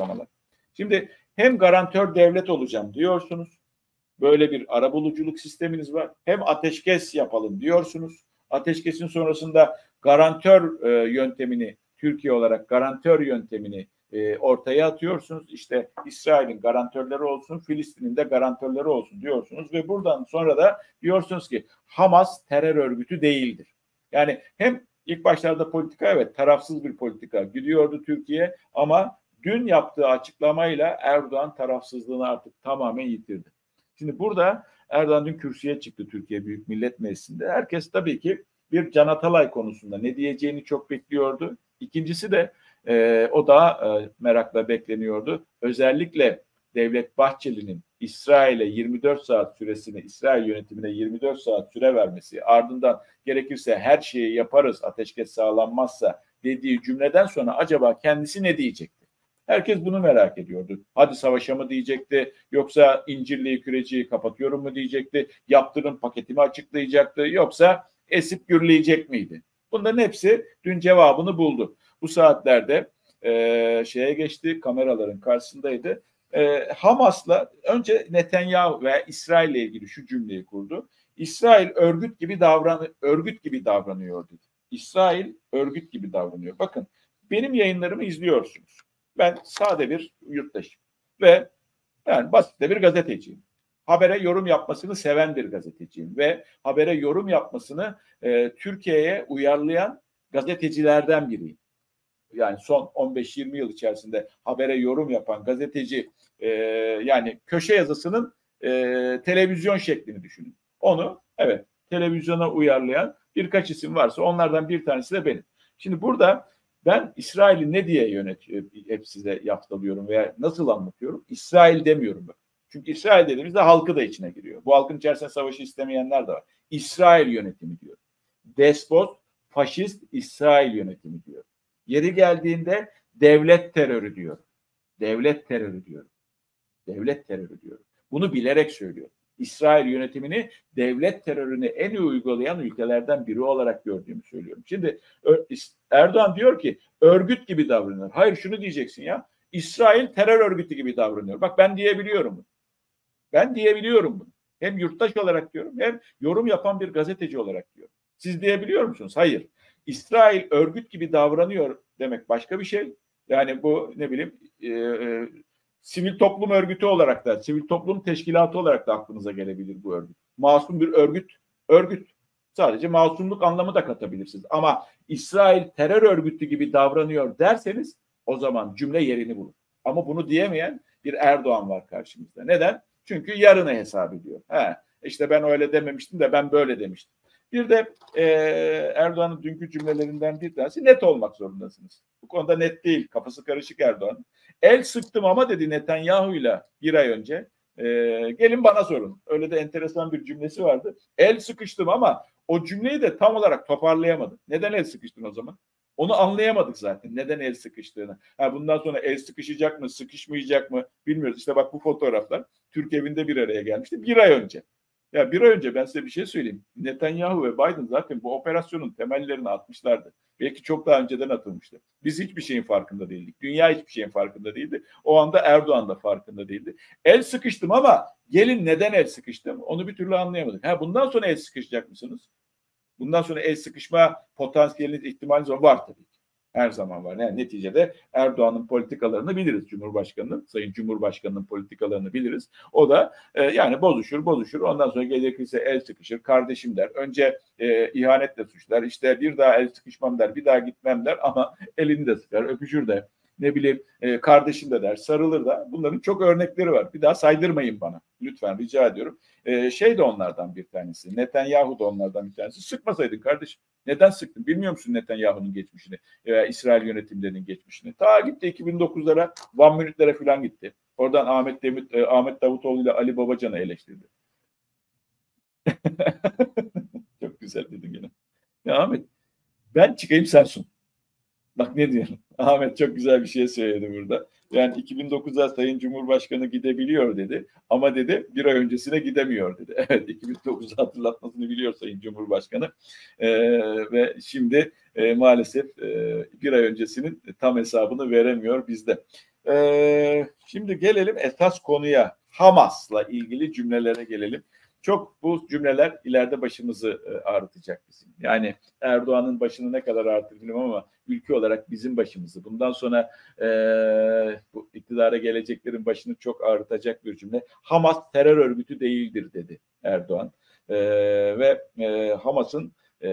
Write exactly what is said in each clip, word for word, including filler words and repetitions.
açıklamalar. Şimdi hem garantör devlet olacağım diyorsunuz. Böyle bir arabuluculuk sisteminiz var. Hem ateşkes yapalım diyorsunuz. Ateşkesin sonrasında garantör e, yöntemini, Türkiye olarak garantör yöntemini e, ortaya atıyorsunuz. İşte İsrail'in garantörleri olsun, Filistin'in de garantörleri olsun diyorsunuz. Ve buradan sonra da diyorsunuz ki Hamas terör örgütü değildir. Yani hem ilk başlarda politika, evet, tarafsız bir politika gidiyordu Türkiye, ama dün yaptığı açıklamayla Erdoğan tarafsızlığını artık tamamen yitirdi. Şimdi burada Erdoğan dün kürsüye çıktı Türkiye Büyük Millet Meclisi'nde. Herkes tabii ki bir Can Atalay konusunda ne diyeceğini çok bekliyordu. İkincisi de e, o da e, merakla bekleniyordu. Özellikle Devlet Bahçeli'nin İsrail'e yirmi dört saat süresini, İsrail yönetimine yirmi dört saat süre vermesi, ardından gerekirse her şeyi yaparız ateşkes sağlanmazsa dediği cümleden sonra acaba kendisi ne diyecek? Herkes bunu merak ediyordu. Hadi savaşa mı diyecekti, yoksa incirliği küreciği kapatıyorum mu diyecekti, yaptırım paketimi açıklayacaktı, yoksa esip gürleyecek miydi? Bunların hepsi dün cevabını buldu. Bu saatlerde e, şeye geçti, kameraların karşısındaydı. E, Hamas'la önce Netanyahu ve İsrail'le ilgili şu cümleyi kurdu. İsrail örgüt gibi davran örgüt gibi davranıyor dedi. İsrail örgüt gibi davranıyor. Bakın, benim yayınlarımı izliyorsunuz. Ben sade bir yurttaşım ve yani basit de bir gazeteciyim. Habere yorum yapmasını seven bir gazeteciyim ve habere yorum yapmasını e, Türkiye'ye uyarlayan gazetecilerden biriyim. Yani son on beş yirmi yıl içerisinde habere yorum yapan gazeteci, e, yani köşe yazısının e, televizyon şeklini düşünün. Onu, evet, televizyona uyarlayan birkaç isim varsa onlardan bir tanesi de benim. Şimdi burada ben İsrail'i ne diye yönet, hep size yaftalıyorum veya nasıl anlatıyorum? İsrail demiyorum ben. Çünkü İsrail dediğimizde halkı da içine giriyor. Bu halkın içerisinde savaşı istemeyenler de var. İsrail yönetimi diyor. Despot, faşist İsrail yönetimi diyor. Yeri geldiğinde devlet terörü diyor. Devlet terörü diyor. Devlet terörü diyor. Bunu bilerek söylüyor. İsrail yönetimini devlet terörünü en iyi uygulayan ülkelerden biri olarak gördüğümü söylüyorum. Şimdi Erdoğan diyor ki örgüt gibi davranıyor. Hayır, şunu diyeceksin ya. İsrail terör örgütü gibi davranıyor. Bak, ben diyebiliyorum bunu. Ben diyebiliyorum bunu. Hem yurttaş olarak diyorum, hem yorum yapan bir gazeteci olarak diyorum. Siz diyebiliyor musunuz? Hayır. İsrail örgüt gibi davranıyor demek başka bir şey. Yani bu ne bileyim e, e, sivil toplum örgütü olarak da, sivil toplum teşkilatı olarak da aklınıza gelebilir bu örgüt. Masum bir örgüt, örgüt. Sadece masumluk anlamı da katabilirsiniz. Ama İsrail terör örgütü gibi davranıyor derseniz o zaman cümle yerini bulur. Ama bunu diyemeyen bir Erdoğan var karşımızda. Neden? Çünkü yarına hesap ediyor. He, işte ben öyle dememiştim de ben böyle demiştim. Bir de e, Erdoğan'ın dünkü cümlelerinden bir tanesi, net olmak zorundasınız. Bu konuda net değil. Kafası karışık Erdoğan. El sıktım ama dedi Netanyahu'yla bir ay önce. E, gelin bana sorun. Öyle de enteresan bir cümlesi vardı. El sıkıştım ama o cümleyi de tam olarak toparlayamadım. Neden el sıkıştın o zaman? Onu anlayamadık zaten. Neden el sıkıştığını. Ha, bundan sonra el sıkışacak mı, sıkışmayacak mı bilmiyoruz. İşte bak, bu fotoğraflar Türk evinde bir araya gelmişti bir ay önce. Ya bir ay önce ben size bir şey söyleyeyim. Netanyahu ve Biden zaten bu operasyonun temellerini atmışlardı. Belki çok daha önceden atılmıştı. Biz hiçbir şeyin farkında değildik. Dünya hiçbir şeyin farkında değildi. O anda Erdoğan da farkında değildi. El sıkıştım ama gelin neden el sıkıştım? Onu bir türlü anlayamadık. Ha, bundan sonra el sıkışacak mısınız? Bundan sonra el sıkışma potansiyeliniz, ihtimaliniz var tabii ki. Her zaman var. Yani neticede Erdoğan'ın politikalarını biliriz. Cumhurbaşkanı'nın, Sayın Cumhurbaşkanı'nın politikalarını biliriz. O da e, yani bozuşur bozuşur. Ondan sonra gerekirse el sıkışır. Kardeşim der. Önce e, ihanetle suçlar. İşte bir daha el sıkışmam der. Bir daha gitmem der. Ama elini de sıkar. Öpüşür de. Ne bileyim e, kardeşim de der. Sarılır da. Bunların çok örnekleri var. Bir daha saydırmayın bana. Lütfen rica ediyorum. E, şey de onlardan bir tanesi. Netanyahu da onlardan bir tanesi. Sıkmasaydın kardeşim. Neden sıktın? Bilmiyor musun Netanyahu'nun geçmişini, e, İsrail yönetimlerinin geçmişini? Ta gitti iki bin dokuzlara, One Minute'lere falan gitti. Oradan Ahmet, Demir, e, Ahmet Davutoğlu ile Ali Babacan'ı eleştirdi. Çok güzel dedin yine. Ya Ahmet, ben çıkayım sen sun. Bak ne diyorum. Ahmet çok güzel bir şey söyledi burada. Yani iki bin dokuza Sayın Cumhurbaşkanı gidebiliyor dedi. Ama dedi bir ay öncesine gidemiyor dedi. Evet, iki bin dokuzu hatırlatmasını biliyor Sayın Cumhurbaşkanı. Ee, ve şimdi e, maalesef e, bir ay öncesinin tam hesabını veremiyor bizde. Ee, şimdi gelelim esas konuya, Hamas'la ilgili cümlelere gelelim. Çok bu cümleler ileride başımızı e, ağrıtacak bizim. Yani Erdoğan'ın başını ne kadar ağrıtır bilmiyorum ama ülke olarak bizim başımızı. Bundan sonra e, bu iktidara geleceklerin başını çok ağrıtacak bir cümle. Hamas terör örgütü değildir dedi Erdoğan. E, ve e, Hamas'ın e,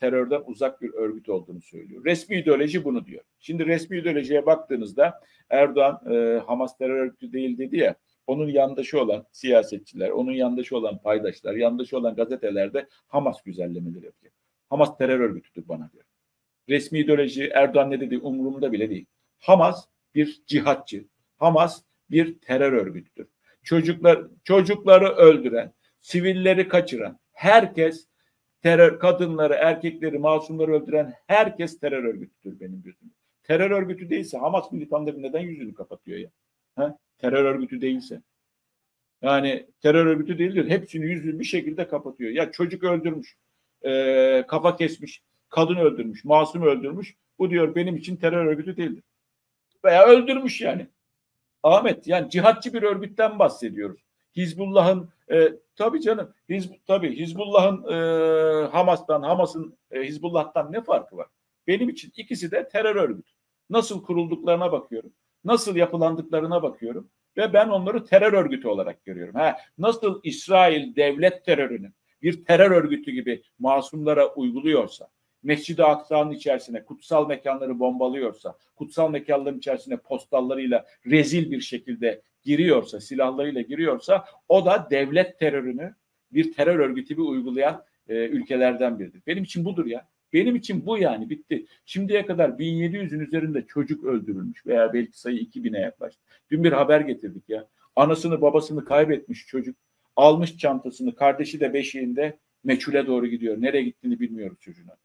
terörden uzak bir örgüt olduğunu söylüyor. Resmi ideoloji bunu diyor. Şimdi resmi ideolojiye baktığınızda Erdoğan e, Hamas terör örgütü değil dedi ya. Onun yandaşı olan siyasetçiler, onun yandaşı olan paydaşlar, yandaşı olan gazetelerde Hamas güzellemeleri yapıyor. Hamas terör örgütüdür bana diyor. Resmi ideoloji, Erdoğan ne dediği umurumda bile değil. Hamas bir cihatçı. Hamas bir terör örgütüdür. Çocuklar, çocukları öldüren, sivilleri kaçıran, herkes terör, kadınları, erkekleri, masumları öldüren herkes terör örgütüdür benim gözümde. Terör örgütü değilse Hamas militanları neden yüzünü kapatıyor ya? Ha? Terör örgütü değilse. Yani terör örgütü değildir. Hepsini yüzünü bir şekilde kapatıyor. Ya çocuk öldürmüş, e, kafa kesmiş, kadın öldürmüş, masum öldürmüş. Bu diyor benim için terör örgütü değildir. Veya öldürmüş yani. Ahmet, yani cihatçı bir örgütten bahsediyoruz. Hizbullah'ın e, tabii canım, Hizb, tabii Hizbullah'ın e, Hamas'tan, Hamas'ın e, Hizbullah'tan ne farkı var? Benim için ikisi de terör örgütü. Nasıl kurulduklarına bakıyorum. Nasıl yapılandıklarına bakıyorum ve ben onları terör örgütü olarak görüyorum. Ha, nasıl İsrail devlet terörünü bir terör örgütü gibi masumlara uyguluyorsa, Mescid-i Aksa'nın içerisine kutsal mekanları bombalıyorsa, kutsal mekanların içerisine postallarıyla rezil bir şekilde giriyorsa, silahlarıyla giriyorsa, o da devlet terörünü bir terör örgütü gibi uygulayan e, ülkelerden biridir. Benim için budur ya. Benim için bu yani, bitti. Şimdiye kadar bin yedi yüzün üzerinde çocuk öldürülmüş veya belki sayı iki bine yaklaştı. Dün bir haber getirdik ya. Anasını babasını kaybetmiş çocuk. Almış çantasını, kardeşi de beşiğinde meçhule doğru gidiyor. Nereye gittiğini bilmiyoruz çocuğuna.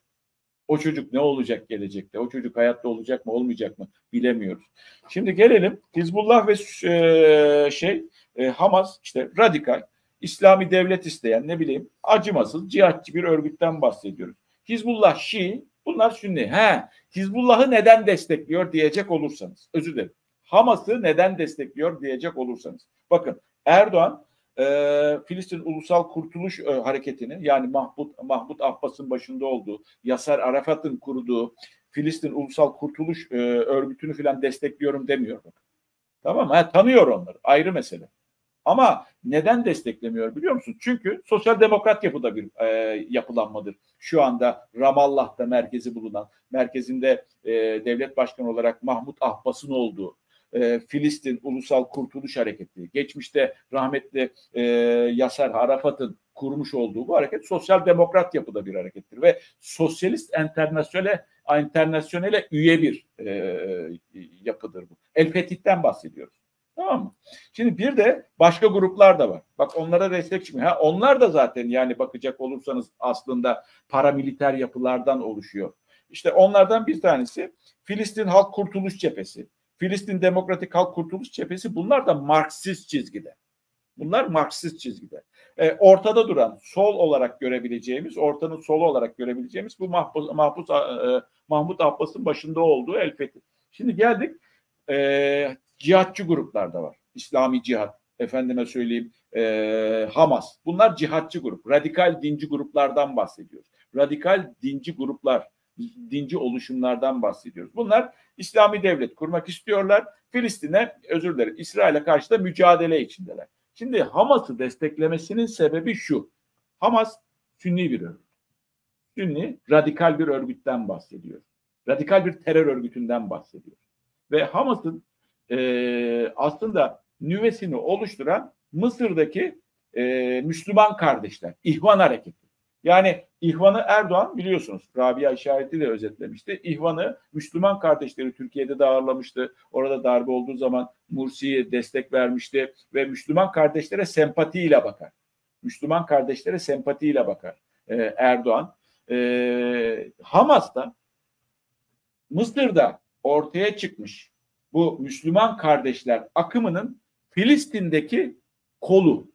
O çocuk ne olacak gelecekte? O çocuk hayatta olacak mı olmayacak mı bilemiyoruz. Şimdi gelelim Hizbullah ve e, şey e, Hamas, işte radikal, İslami devlet isteyen, ne bileyim acımasız, cihatçı bir örgütten bahsediyoruz. Hizbullah Şii, bunlar Sünni. He, Hizbullah'ı neden destekliyor diyecek olursanız, özür dilerim, Hamas'ı neden destekliyor diyecek olursanız. Bakın Erdoğan e, Filistin Ulusal Kurtuluş e, Hareketi'nin, yani Mahmut, Mahmut Abbas'ın başında olduğu, Yasar Arafat'ın kurduğu Filistin Ulusal Kurtuluş e, Örgütü'nü filan destekliyorum demiyor. Tamam mı? Tanıyor onları, ayrı mesele. Ama neden desteklemiyor biliyor musun? Çünkü sosyal demokrat yapıda bir e, yapılanmadır. Şu anda Ramallah'ta merkezi bulunan, merkezinde e, devlet başkanı olarak Mahmut Abbas'ın olduğu e, Filistin Ulusal Kurtuluş Hareketi, geçmişte rahmetli e, Yasser Arafat'ın kurmuş olduğu bu hareket sosyal demokrat yapıda bir harekettir ve sosyalist enternasyonele, enternasyonele üye bir e, yapıdır bu. El Fetih'ten bahsediyoruz. Tamam mı? Şimdi bir de başka gruplar da var. Bak onlara destek çıkmıyor. Ha, onlar da zaten yani bakacak olursanız aslında paramiliter yapılardan oluşuyor. İşte onlardan bir tanesi Filistin Halk Kurtuluş Cephesi, Filistin Demokratik Halk Kurtuluş Cephesi, bunlar da Marksist çizgide. Bunlar Marksist çizgide. E, ortada duran, sol olarak görebileceğimiz, ortanın solu olarak görebileceğimiz bu Mahpus, Mahpus, e, Mahmut Abbas'ın başında olduğu El Fetih. Şimdi geldik. E, Cihatçı gruplar da var. İslami cihat, efendime söyleyeyim e, Hamas. Bunlar cihatçı grup. Radikal dinci gruplardan bahsediyoruz. Radikal dinci gruplar, dinci oluşumlardan bahsediyoruz. Bunlar İslami devlet kurmak istiyorlar. Filistin'e, özür dilerim, İsrail'e karşı da mücadele içindeler. Şimdi Hamas'ı desteklemesinin sebebi şu. Hamas Sünni bir örgüt. Sünni, radikal bir örgütten bahsediyor. Radikal bir terör örgütünden bahsediyor. Ve Hamas'ın Ee, aslında nüvesini oluşturan Mısır'daki e, Müslüman Kardeşler, İhvan hareketi. Yani İhvan'ı Erdoğan biliyorsunuz, Rabia işareti de özetlemişti. İhvan'ı, Müslüman Kardeşleri Türkiye'de de ağırlamıştı. Orada darbe olduğu zaman Mursi'ye destek vermişti ve Müslüman Kardeşlere sempatiyle bakar. Müslüman Kardeşlere sempatiyle bakar ee, Erdoğan. Ee, Hamas'ta, Mısır'da ortaya çıkmış bu Müslüman Kardeşler akımının Filistin'deki kolu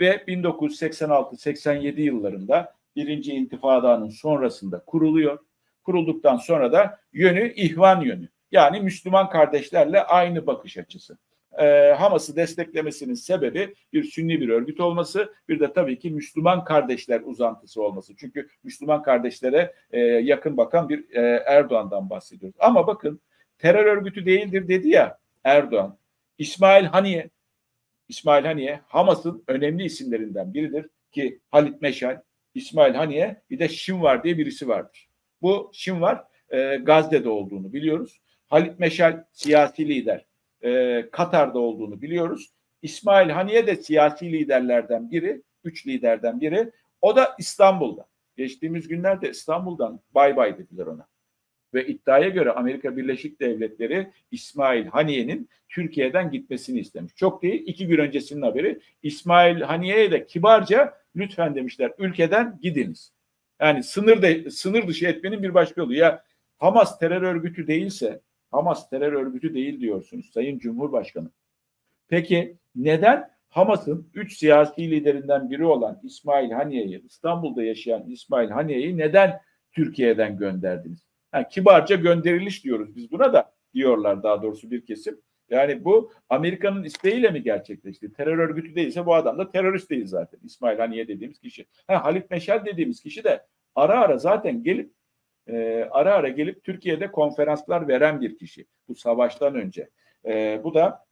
ve bin dokuz yüz seksen altı seksen yedi yıllarında birinci intifadanın sonrasında kuruluyor. Kurulduktan sonra da yönü İhvan yönü. Yani Müslüman kardeşlerle aynı bakış açısı. E, Hamas'ı desteklemesinin sebebi bir Sünni bir örgüt olması, bir de tabii ki Müslüman kardeşler uzantısı olması. Çünkü Müslüman kardeşlere e, yakın bakan bir e, Erdoğan'dan bahsediyoruz. Ama bakın, terör örgütü değildir dedi ya Erdoğan. İsmail Haniye, İsmail Haniye Hamas'ın önemli isimlerinden biridir ki Halit Meşal, İsmail Haniye, bir de Şinvar diye birisi vardır. Bu Şinvar e, Gazze'de olduğunu biliyoruz. Halit Meşal siyasi lider, e, Katar'da olduğunu biliyoruz. İsmail Haniye de siyasi liderlerden biri, üç liderden biri. O da İstanbul'da. Geçtiğimiz günlerde İstanbul'dan bay bay dediler ona. Ve iddiaya göre Amerika Birleşik Devletleri İsmail Haniye'nin Türkiye'den gitmesini istemiş. Çok değil, iki gün öncesinin haberi. İsmail Haniye'ye de kibarca lütfen demişler, ülkeden gidiniz. Yani sınır, de, sınır dışı etmenin bir başka yolu. Ya Hamas terör örgütü değilse, Hamas terör örgütü değil diyorsunuz Sayın Cumhurbaşkanı. Peki neden Hamas'ın üç siyasi liderinden biri olan İsmail Haniye'yi, İstanbul'da yaşayan İsmail Haniye'yi neden Türkiye'den gönderdiniz? Yani kibarca gönderiliş diyoruz biz buna da, diyorlar daha doğrusu bir kesim. Yani bu Amerika'nın isteğiyle mi gerçekleşti? Terör örgütü değilse bu adam da terörist değil zaten. İsmail Haniye dediğimiz kişi. Ha, Halit Meşal dediğimiz kişi de ara ara zaten gelip e, ara ara gelip Türkiye'de konferanslar veren bir kişi. Bu savaştan önce. E, bu da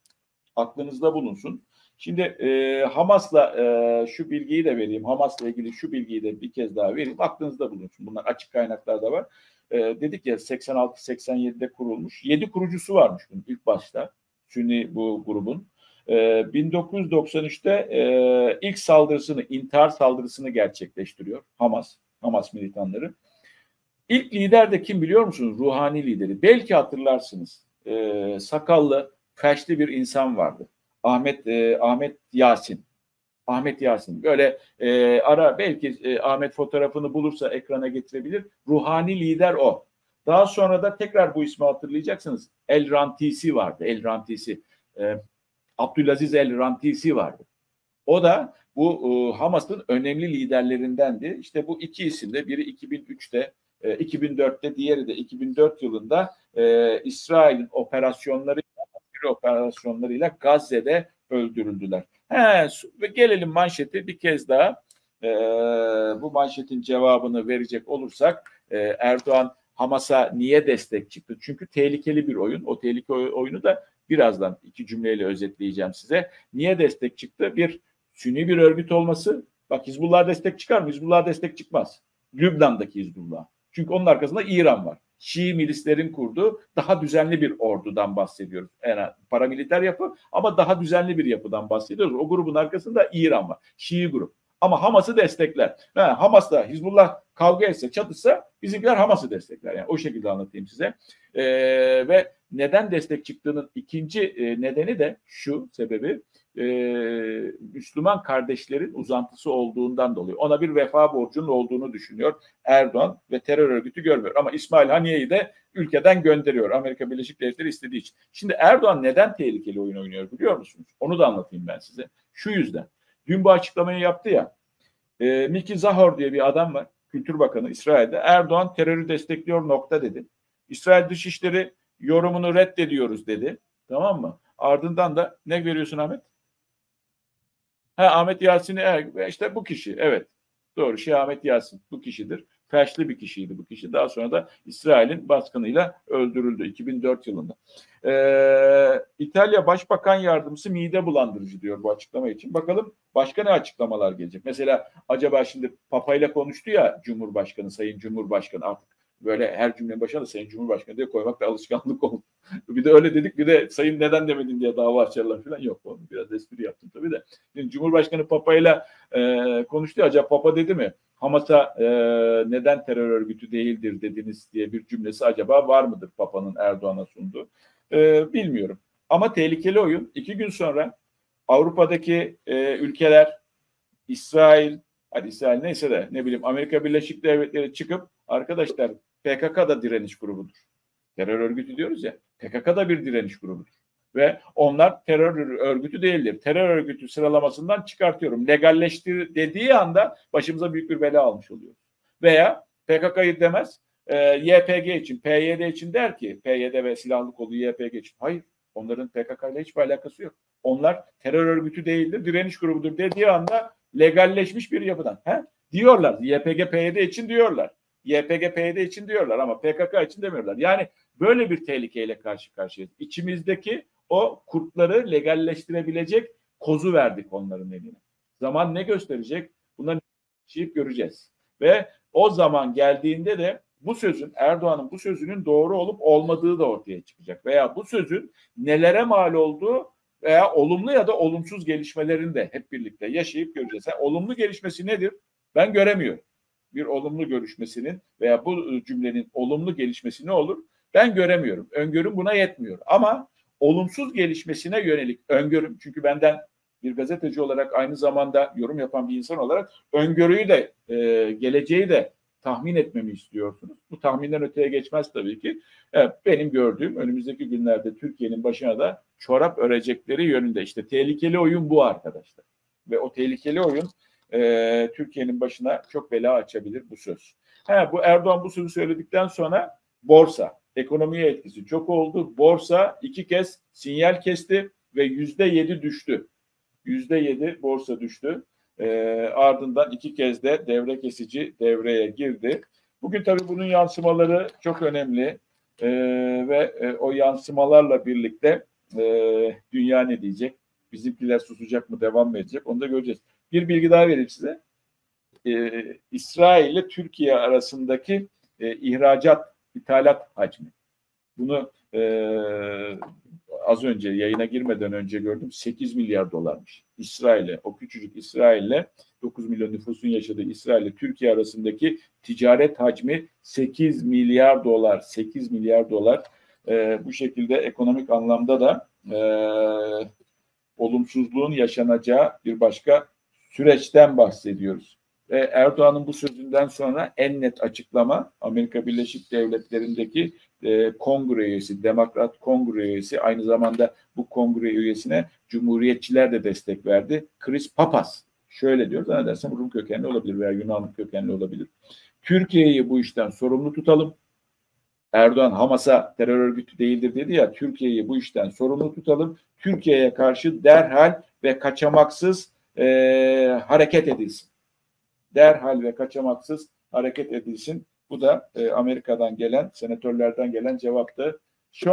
aklınızda bulunsun. Şimdi e, Hamas'la e, şu bilgiyi de vereyim. Hamas'la ilgili şu bilgiyi de bir kez daha vereyim. Aklınızda bulunsun. Bunlar açık kaynaklarda var. E, dedik ya seksen altı seksen yedi'de kurulmuş. yedi kurucusu varmış bunun ilk başta. Sünni bu grubun. E, bin dokuz yüz doksan üç'te e, ilk saldırısını, intihar saldırısını gerçekleştiriyor Hamas. Hamas militanları. İlk lider de kim biliyor musunuz? Ruhani lideri. Belki hatırlarsınız. E, sakallı, kaşlı bir insan vardı. Ahmet e, Ahmet Yasin. Ahmet Yasin. Böyle e, ara belki e, Ahmet fotoğrafını bulursa ekrana getirebilir. Ruhani lider o. Daha sonra da tekrar bu ismi hatırlayacaksınız. El Rantisi vardı. El Rantisi. E, Abdülaziz El Rantisi vardı. O da bu e, Hamas'ın önemli liderlerindendi. İşte bu iki isim de, biri iki bin üç'te, e, iki bin dört'te, diğeri de iki bin dört yılında e, İsrail'in operasyonları operasyonlarıyla Gazze'de öldürüldüler. He, gelelim manşete bir kez daha. Ee, bu manşetin cevabını verecek olursak e, Erdoğan Hamas'a niye destek çıktı? Çünkü tehlikeli bir oyun. O tehlikeli oyunu da birazdan iki cümleyle özetleyeceğim size. Niye destek çıktı? Bir, Sünni bir örgüt olması. Bak, Hizbullah destek çıkar mı? Hizbullah destek çıkmaz. Lübnan'daki Hizbullah. Çünkü onun arkasında İran var. Şii milislerin kurduğu daha düzenli bir ordudan bahsediyoruz. Yani paramiliter yapı ama daha düzenli bir yapıdan bahsediyoruz. O grubun arkasında İran var. Şii grup. Ama Hamas'ı destekler. Yani Hamas'la Hizbullah kavga etse, çatışsa bizimkiler Hamas'ı destekler. Yani o şekilde anlatayım size. Ee, ve neden destek çıktığının ikinci e, nedeni de şu sebebi. E, Müslüman kardeşlerin uzantısı olduğundan dolayı. Ona bir vefa borcunun olduğunu düşünüyor Erdoğan ve terör örgütü görmüyor. Ama İsmail Haniye'yi de ülkeden gönderiyor. Amerika Birleşik Devletleri istediği için. Şimdi Erdoğan neden tehlikeli oyun oynuyor biliyor musunuz? Onu da anlatayım ben size. Şu yüzden. Dün bu açıklamayı yaptı ya. E, Mickey Zahor diye bir adam var. Kültür Bakanı İsrail'de. Erdoğan terörü destekliyor nokta dedi. İsrail Dışişleri yorumunu reddediyoruz dedi. Tamam mı? Ardından da ne veriyorsun Ahmet? Ha, Ahmet Yasin'i e, işte bu kişi. Evet. Doğru. Şeyh Ahmet Yasin bu kişidir. Felçli bir kişiydi bu kişi. Daha sonra da İsrail'in baskınıyla öldürüldü iki bin dört yılında. Ee, İtalya Başbakan Yardımcısı mide bulandırıcı diyor bu açıklama için. Bakalım başka ne açıklamalar gelecek? Mesela acaba şimdi Papa ile konuştu ya Cumhurbaşkanı, Sayın Cumhurbaşkanı, artık böyle her cümlenin başına da Sayın Cumhurbaşkanı diye koymak da alışkanlık oldu. Bir de öyle dedik, bir de Sayın neden demedin diye dava açarlar falan, yok. Biraz espri yaptım tabii de. Şimdi Cumhurbaşkanı Papa ile konuştu ya, acaba Papa dedi mi? Hamas'a e, neden terör örgütü değildir dediniz diye bir cümlesi acaba var mıdır Papa'nın Erdoğan'a sunduğu? E, bilmiyorum. Ama tehlikeli oyun. İki gün sonra Avrupa'daki e, ülkeler, İsrail, hadi İsrail neyse de ne bileyim, Amerika Birleşik Devletleri çıkıp arkadaşlar P K K da direniş grubudur. Terör örgütü diyoruz ya, P K K da bir direniş grubudur. Ve onlar terör örgütü değildir. Terör örgütü sıralamasından çıkartıyorum. Legalleştir dediği anda başımıza büyük bir bela almış oluyor. Veya P K K'yı demez, e, Y P G için, P Y D için der ki P Y D ve silahlı kolu Y P G için. Hayır, onların P K K ile hiçbir alakası yok. Onlar terör örgütü değildir, direniş grubudur dediği anda legalleşmiş bir yapıdan. He? Diyorlar Y P G, P Y D için diyorlar. Y P G, P Y D için diyorlar ama P K K için demiyorlar. Yani böyle bir tehlikeyle karşı karşıyayız. İçimizdeki o kurtları legalleştirebilecek kozu verdik onların eline. Zaman ne gösterecek? Bunları yaşayıp göreceğiz. Ve o zaman geldiğinde de bu sözün, Erdoğan'ın bu sözünün doğru olup olmadığı da ortaya çıkacak. Veya bu sözün nelere mal olduğu veya olumlu ya da olumsuz gelişmelerini de hep birlikte yaşayıp göreceğiz. Yani olumlu gelişmesi nedir? Ben göremiyorum. Bir olumlu görüşmesinin veya bu cümlenin olumlu gelişmesi ne olur? Ben göremiyorum. Öngörüm buna yetmiyor. Ama olumsuz gelişmesine yönelik öngörüm, çünkü benden bir gazeteci olarak aynı zamanda yorum yapan bir insan olarak öngörüyü de e, geleceği de tahmin etmemi istiyorsunuz. Bu tahminden öteye geçmez tabii ki. Evet, benim gördüğüm önümüzdeki günlerde Türkiye'nin başına da çorap örecekleri yönünde. İşte tehlikeli oyun bu arkadaşlar. Ve o tehlikeli oyun e, Türkiye'nin başına çok bela açabilir bu söz. Ha, bu Erdoğan bu sözü söyledikten sonra borsa, ekonomiye etkisi çok oldu. Borsa iki kez sinyal kesti ve yüzde yedi düştü. Yüzde yedi borsa düştü. E, ardından iki kez de devre kesici devreye girdi. Bugün tabii bunun yansımaları çok önemli e, ve e, o yansımalarla birlikte e, dünya ne diyecek? Bizimkiler susacak mı, devam mı edecek? Onu da göreceğiz. Bir bilgi daha vereyim size. E, İsrail ile Türkiye arasındaki e, ihracat, ithalat hacmi. Bunu e, az önce yayına girmeden önce gördüm. sekiz milyar dolarmış. İsrail'le, o küçücük İsrail'le, dokuz milyon nüfusun yaşadığı İsrail'le Türkiye arasındaki ticaret hacmi sekiz milyar dolar. sekiz milyar dolar. Ee, bu şekilde ekonomik anlamda da e, olumsuzluğun yaşanacağı bir başka süreçten bahsediyoruz. Ve Erdoğan'ın bu sözünden sonra en net açıklama Amerika Birleşik Devletleri'ndeki e, kongre üyesi, Demokrat kongre üyesi, aynı zamanda bu kongre üyesine Cumhuriyetçiler de destek verdi. Chris Pappas şöyle diyor, zannedersem Rum kökenli olabilir veya Yunan kökenli olabilir. Türkiye'yi bu işten sorumlu tutalım. Erdoğan Hamas'a terör örgütü değildir dedi ya, Türkiye'yi bu işten sorumlu tutalım. Türkiye'ye karşı derhal ve kaçamaksız e, hareket edilsin. Derhal ve kaçamaksız hareket edilsin. Bu da e, Amerika'dan gelen, senatörlerden gelen cevaptı. Şu an